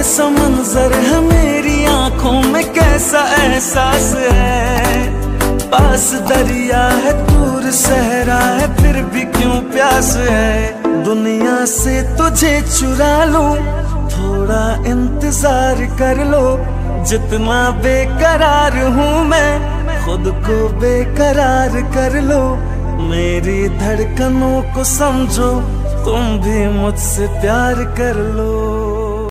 कैसा मंजर है, मेरी आंखों में कैसा एहसास है। पास दरिया है, दूर सहरा है, फिर भी क्यों प्यास है। दुनिया से तुझे चुरा लूं, थोड़ा इंतजार कर लो। जितना बेकरार हूँ मैं, खुद को बेकरार कर लो। मेरी धड़कनों को समझो, तुम भी मुझसे प्यार कर लो।